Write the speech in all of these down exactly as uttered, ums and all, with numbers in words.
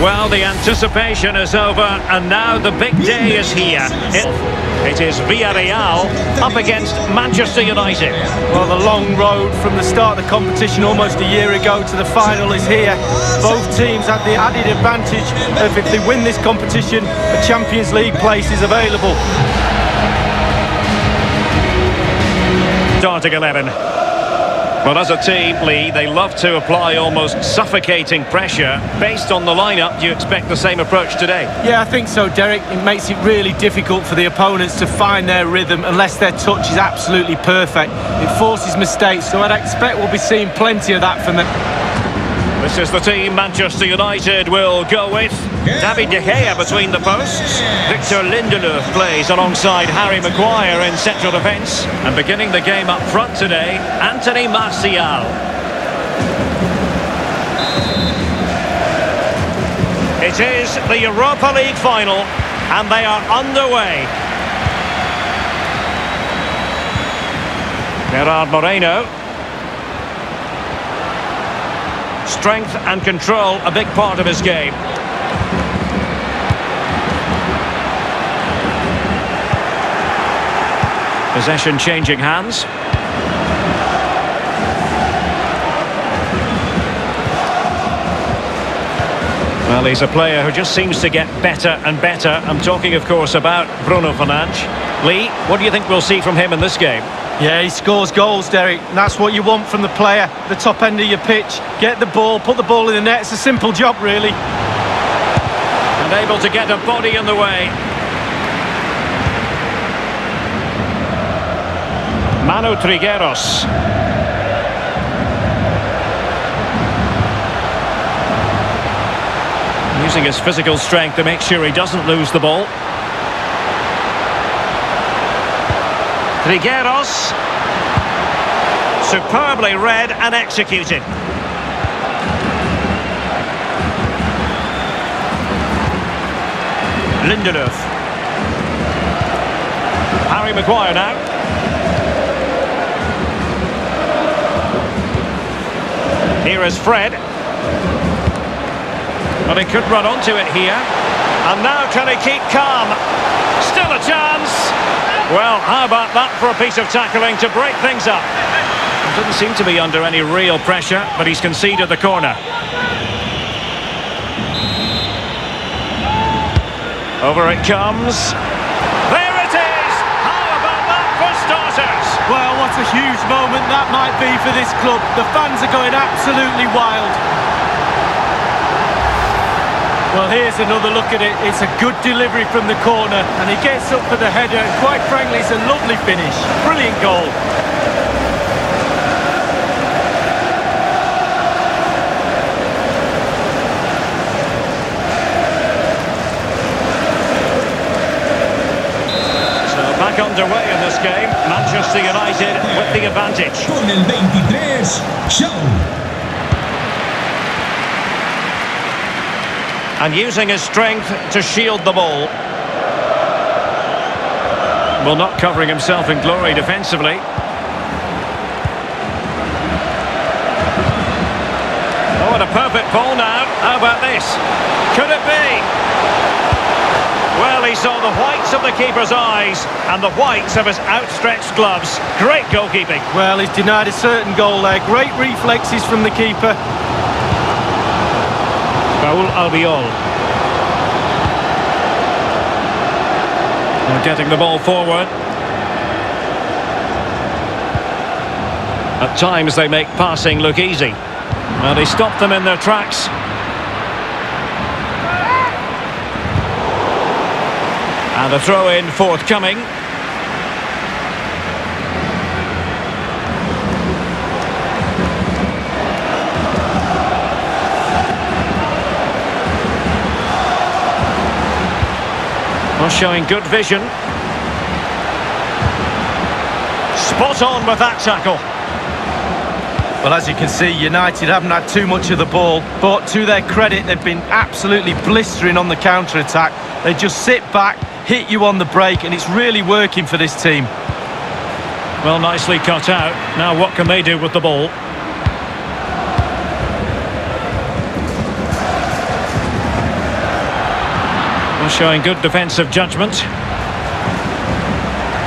Well, the anticipation is over, and now the big day is here. It, it is Villarreal up against Manchester United. Well, the long road from the start of the competition almost a year ago to the final is here. Both teams had the added advantage of, if they win this competition, a Champions League place is available. Starting eleven. But as a team, Lee, they love to apply almost suffocating pressure. Based on the lineup, do you expect the same approach today? Yeah, I think so, Derek. It makes it really difficult for the opponents to find their rhythm unless their touch is absolutely perfect. It forces mistakes, so I'd expect we'll be seeing plenty of that from them. This is the team Manchester United will go with. David De Gea between the posts. Victor Lindelof plays alongside Harry Maguire in central defence. And beginning the game up front today, Anthony Martial. It is the Europa League final, and they are underway. Gerard Moreno. Strength and control, a big part of his game. Possession changing hands. Well, he's a player who just seems to get better and better. I'm talking, of course, about Bruno Fernandes. Lee, what do you think we'll see from him in this game? Yeah, he scores goals, Derek. And that's what you want from the player, the top end of your pitch. Get the ball, put the ball in the net. It's a simple job, really. And able to get a body in the way. Manu Trigueros. Using his physical strength to make sure he doesn't lose the ball. Trigueros. Superbly read and executed. Lindelof. Harry Maguire now. Here is Fred. But he could run onto it here. And now can he keep calm? Still a chance. Well, how about that for a piece of tackling to break things up? Doesn't seem to be under any real pressure, but he's conceded the corner. Over it comes. There it is! How about that for starters? Well, what a huge moment that might be for this club. The fans are going absolutely wild. Well, here's another look at it. It's a good delivery from the corner, and he gets up for the header. Quite frankly, it's a lovely finish. Brilliant goal. Underway in this game, Manchester United with the advantage. Con el veintitrés, show. And using his strength to shield the ball. Well, not covering himself in glory defensively. Oh, and a perfect ball now. How about this? Could it be? Well, he saw the whites of the keeper's eyes and the whites of his outstretched gloves. Great goalkeeping. Well, he's denied a certain goal there. Great reflexes from the keeper. Raul Albiol. They're getting the ball forward. At times, they make passing look easy. Well, they stop them in their tracks. And a throw-in forthcoming. Well, showing good vision. Spot on with that tackle. Well, as you can see, United haven't had too much of the ball, but to their credit, they've been absolutely blistering on the counter-attack. They just sit back, hit you on the break, and it's really working for this team. Well, nicely cut out. Now what can they do with the ball? Wan showing good defensive judgment.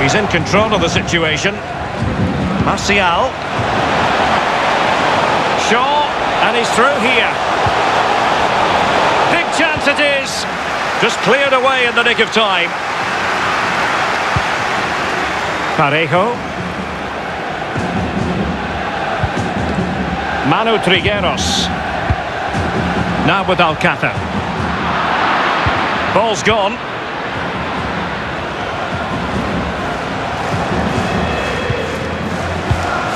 He's in control of the situation. Martial. Shaw, and he's through here. Big chance it is. Just cleared away in the nick of time. Parejo. Manu Trigueros. Now with Alcázar. Ball's gone.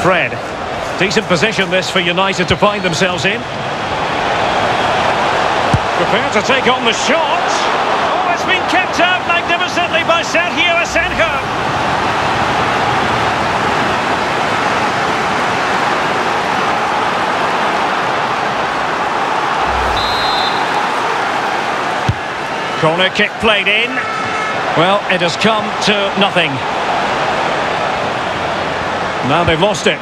Fred. Decent position this for United to find themselves in. Prepared to take on the shot. Oh, it's been kept out magnificently by Sergio Asenjo. Corner kick played in. Well, it has come to nothing. Now they've lost it.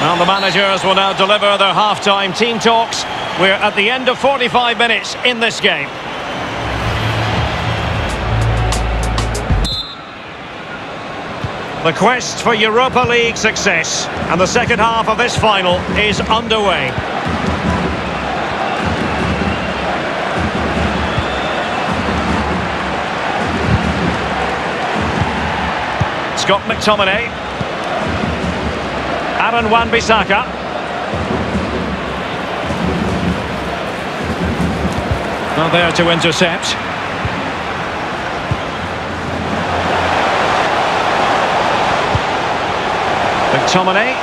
And the managers will now deliver their half-time team talks. We're at the end of forty-five minutes in this game. The quest for Europa League success, and the second half of this final is underway. Got McTominay. Aaron Wan-Bissaka. Not there to intercept. McTominay.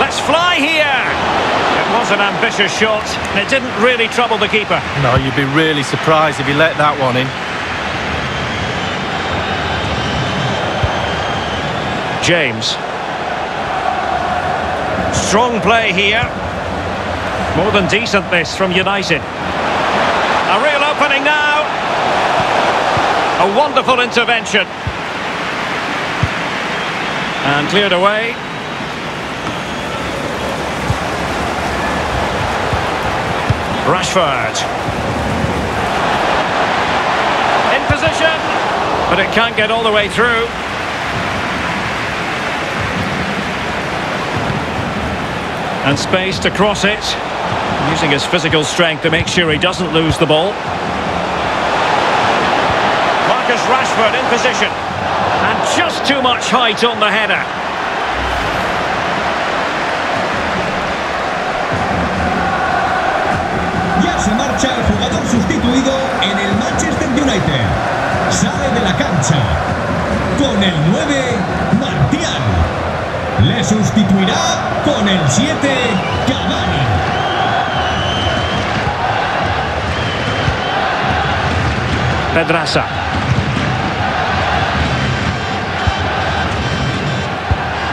Let's fly here! It was an ambitious shot, and it didn't really trouble the keeper. No, you'd be really surprised if he let that one in. James. Strong play here. More than decent this from United. A real opening now. A wonderful intervention. And cleared away. Rashford. In position. But it can't get all the way through. And space to cross it, using his physical strength to make sure he doesn't lose the ball. Marcus Rashford in position, and just too much height on the header. Ya se marcha el jugador sustituido en el Manchester United. Sale de la cancha con el nueve, Martial. Le sustituirá con el siete, Cavani. Pedraza.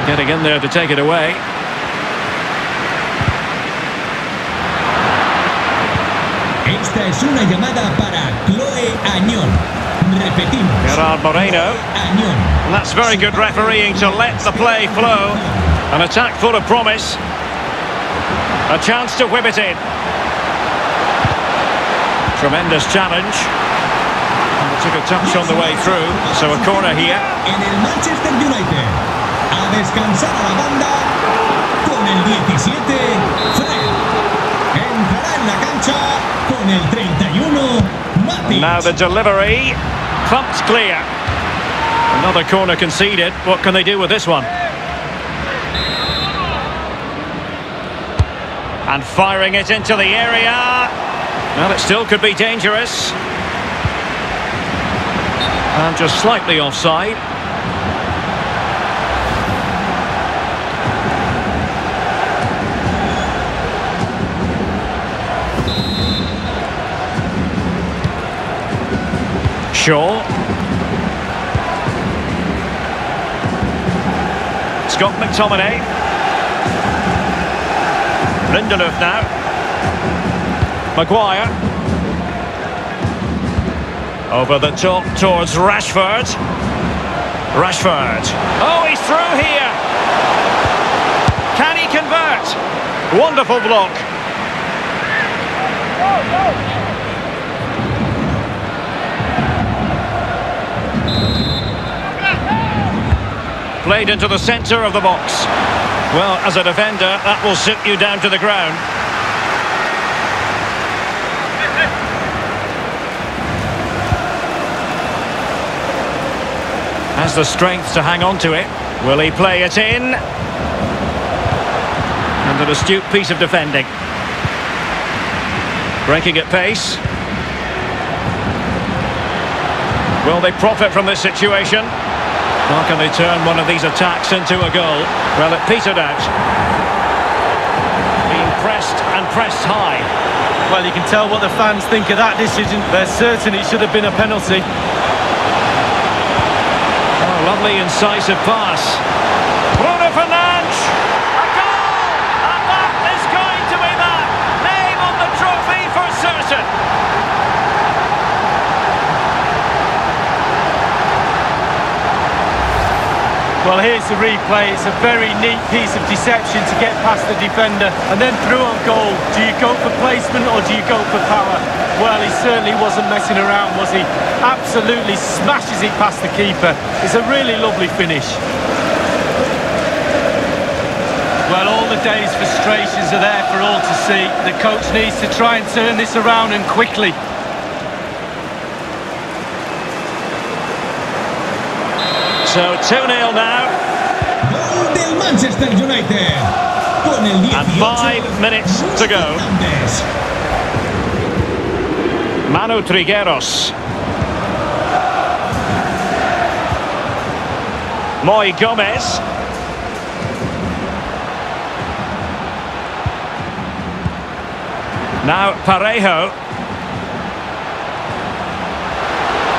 Getting in there to take it away. Esta es una llamada para Chloe Añón. Gerard Moreno. And that's very good refereeing to let the play flow. An attack full of promise. A chance to whip it in. Tremendous challenge. And it took a touch on the way through, so a corner here. En el Manchester United. A descansar a la banda con el diecisiete, Fred. Entrará en la cancha con el treinta y uno. And now the delivery, clumped clear. Another corner conceded. What can they do with this one? And firing it into the area. Well, it still could be dangerous. And just slightly offside. Scott McTominay. Lindelof now. Maguire. Over the top towards Rashford. Rashford. Oh, he's through here. Can he convert? Wonderful block. Go, go. Played into the centre of the box. Well, as a defender, that will sit you down to the ground. Has the strength to hang on to it. Will he play it in? And an astute piece of defending. Breaking at pace. Will they profit from this situation? How can they turn one of these attacks into a goal? Well, it petered out. Being pressed and pressed high. Well, you can tell what the fans think of that decision. They're certain it should have been a penalty. Oh, lovely incisive pass. Bruno Fernandes! Well, here's the replay. It's a very neat piece of deception to get past the defender and then through on goal. Do you go for placement or do you go for power? Well, he certainly wasn't messing around, was he? Absolutely smashes it past the keeper. It's a really lovely finish. Well, all the day's frustrations are there for all to see. The coach needs to try and turn this around and quickly. So two nil now. Manchester United. And five minutes to go. Manu Trigueros. Moy Gomez. Now Parejo.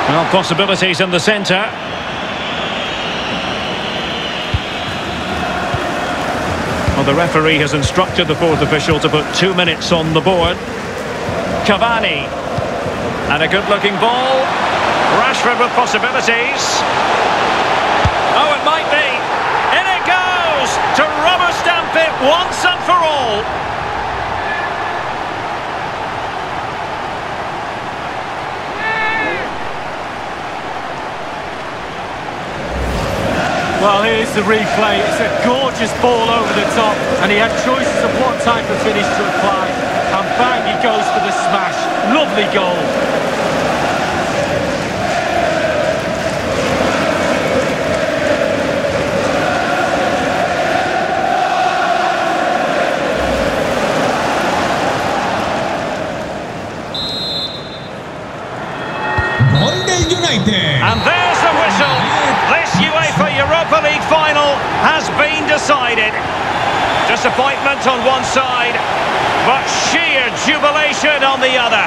Well, possibilities in the centre. Well, the referee has instructed the fourth official to put two minutes on the board. Cavani. And a good-looking ball. Rashford with possibilities. Oh, it might be. In it goes to rubber stamp it once and for all. Well, here's the replay. It's a gorgeous ball over the top, and he had choices of what type of finish to apply. And bang, he goes for the smash. Lovely goal. And there's the whistle. This UEFA Europa League final has been decided. Disappointment on one side, but sheer jubilation on the other.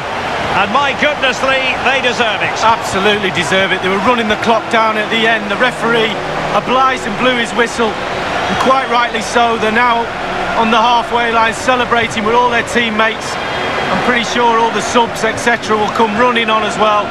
And my goodness, Lee, they deserve it. Absolutely deserve it. They were running the clock down at the end. The referee obliged and blew his whistle, and quite rightly so. They're now on the halfway line celebrating with all their teammates. I'm pretty sure all the subs, et cetera, will come running on as well.